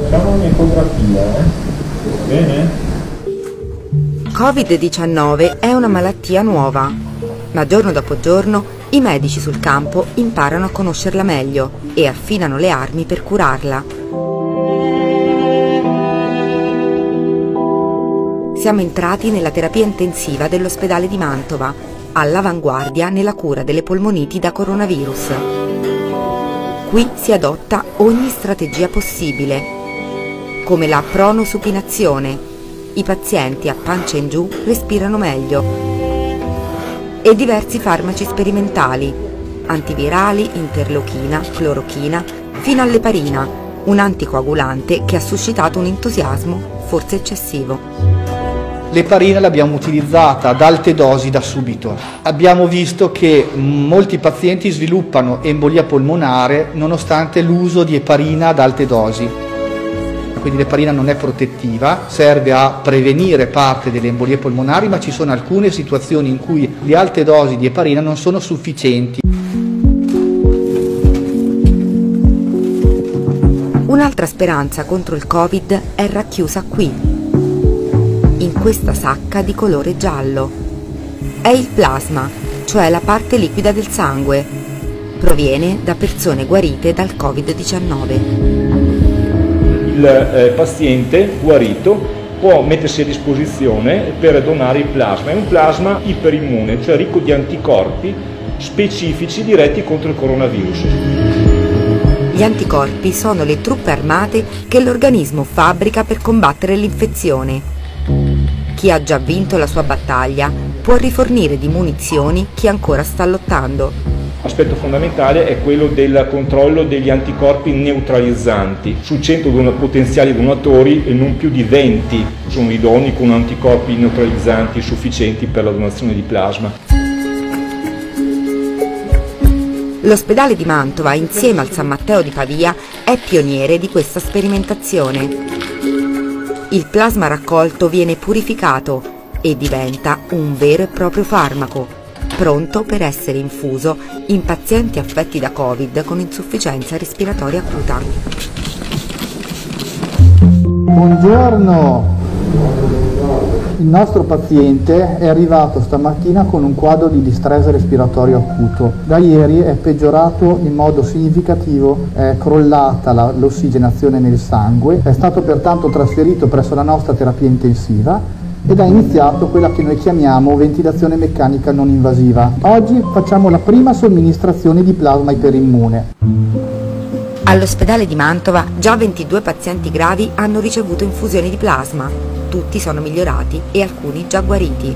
Facciamo un'ecografia, bene? Covid-19 è una malattia nuova, ma giorno dopo giorno i medici sul campo imparano a conoscerla meglio e affinano le armi per curarla. Siamo entrati nella terapia intensiva dell'ospedale di Mantova, all'avanguardia nella cura delle polmoniti da coronavirus. Qui si adotta ogni strategia possibile, come la pronosupinazione. I pazienti a pancia in giù respirano meglio. E diversi farmaci sperimentali, antivirali, interleuchina, clorochina, fino all'eparina, un anticoagulante che ha suscitato un entusiasmo forse eccessivo. L'eparina l'abbiamo utilizzata ad alte dosi da subito. Abbiamo visto che molti pazienti sviluppano embolia polmonare nonostante l'uso di eparina ad alte dosi. Quindi l'eparina non è protettiva, serve a prevenire parte delle embolie polmonari, ma ci sono alcune situazioni in cui le alte dosi di eparina non sono sufficienti. Un'altra speranza contro il Covid è racchiusa qui, in questa sacca di colore giallo. È il plasma, cioè la parte liquida del sangue. Proviene da persone guarite dal Covid-19. Il paziente guarito può mettersi a disposizione per donare il plasma. È un plasma iperimmune, cioè ricco di anticorpi specifici diretti contro il coronavirus. Gli anticorpi sono le truppe armate che l'organismo fabbrica per combattere l'infezione. Chi ha già vinto la sua battaglia può rifornire di munizioni chi ancora sta lottando. L'aspetto fondamentale è quello del controllo degli anticorpi neutralizzanti. Su 100 potenziali donatori non più di 20 sono idonei con anticorpi neutralizzanti sufficienti per la donazione di plasma. L'ospedale di Mantova, insieme al San Matteo di Pavia, è pioniere di questa sperimentazione. Il plasma raccolto viene purificato e diventa un vero e proprio farmaco, pronto per essere infuso in pazienti affetti da Covid con insufficienza respiratoria acuta. Buongiorno, il nostro paziente è arrivato stamattina con un quadro di distresse respiratorio acuto. Da ieri è peggiorato in modo significativo, è crollata l'ossigenazione nel sangue, è stato pertanto trasferito presso la nostra terapia intensiva ed ha iniziato quella che noi chiamiamo ventilazione meccanica non invasiva. Oggi facciamo la prima somministrazione di plasma iperimmune. All'ospedale di Mantova già 22 pazienti gravi hanno ricevuto infusioni di plasma. Tutti sono migliorati e alcuni già guariti.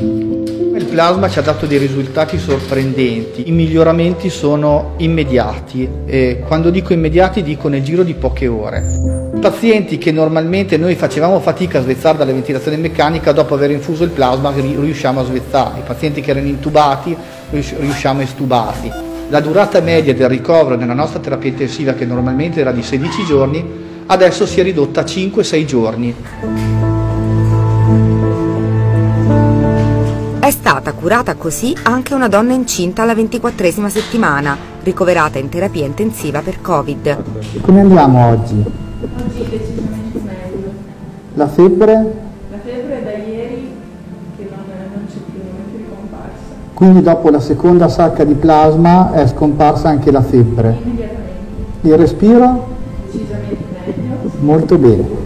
Il plasma ci ha dato dei risultati sorprendenti, i miglioramenti sono immediati e quando dico immediati dico nel giro di poche ore. Pazienti che normalmente noi facevamo fatica a svezzare dalla ventilazione meccanica, dopo aver infuso il plasma riusciamo a svezzarli. I pazienti che erano intubati riusciamo a estubarli. La durata media del ricovero nella nostra terapia intensiva, che normalmente era di 16 giorni, adesso si è ridotta a 5-6 giorni. È stata curata così anche una donna incinta alla 24esima settimana, ricoverata in terapia intensiva per Covid. Come andiamo oggi? Oggi decisamente meglio. La febbre? La febbre è da ieri che non c'è più, non è più comparsa. Quindi dopo la seconda sacca di plasma è scomparsa anche la febbre? Immediatamente. Il respiro? Decisamente meglio. Molto bene.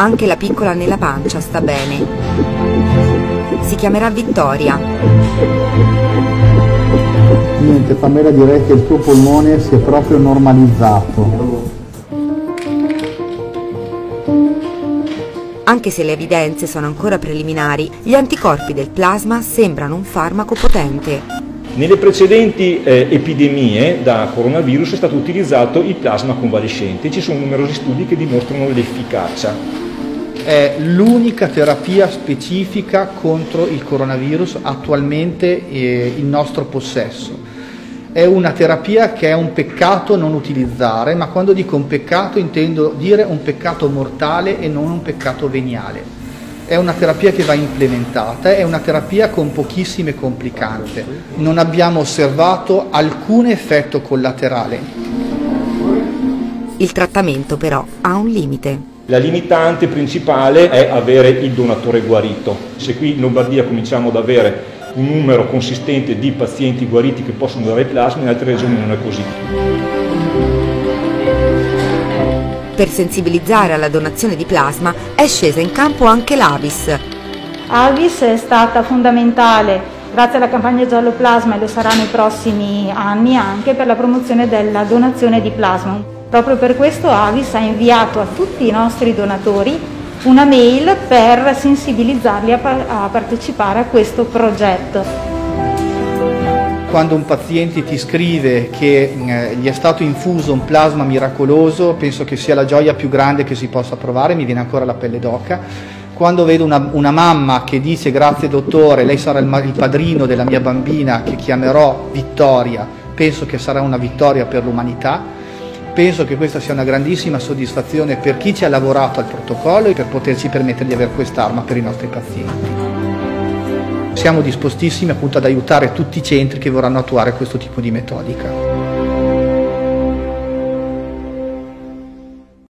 Anche la piccola nella pancia sta bene. Si chiamerà Vittoria. Niente, Pamela, direi che il tuo polmone si è proprio normalizzato. Anche se le evidenze sono ancora preliminari, gli anticorpi del plasma sembrano un farmaco potente. Nelle precedenti epidemie da coronavirus è stato utilizzato il plasma convalescente. Ci sono numerosi studi che dimostrano l'efficacia. È l'unica terapia specifica contro il coronavirus attualmente in nostro possesso. È una terapia che è un peccato non utilizzare, ma quando dico un peccato intendo dire un peccato mortale e non un peccato veniale. È una terapia che va implementata, è una terapia con pochissime complicanze. Non abbiamo osservato alcun effetto collaterale. Il trattamento però ha un limite. La limitante principale è avere il donatore guarito. Se qui in Lombardia cominciamo ad avere un numero consistente di pazienti guariti che possono dare plasma, in altre regioni non è così. Per sensibilizzare alla donazione di plasma è scesa in campo anche l'Avis. Avis è stata fondamentale, grazie alla campagna Giallo Plasma, e lo sarà nei prossimi anni anche, per la promozione della donazione di plasma. Proprio per questo Avis ha inviato a tutti i nostri donatori una mail per sensibilizzarli a partecipare a questo progetto. Quando un paziente ti scrive che gli è stato infuso un plasma miracoloso, penso che sia la gioia più grande che si possa provare, mi viene ancora la pelle d'oca. Quando vedo una mamma che dice grazie dottore, lei sarà il padrino della mia bambina che chiamerò Vittoria, penso che sarà una vittoria per l'umanità, penso che questa sia una grandissima soddisfazione per chi ci ha lavorato al protocollo e per poterci permettere di avere quest'arma per i nostri pazienti. Siamo dispostissimi appunto ad aiutare tutti i centri che vorranno attuare questo tipo di metodica.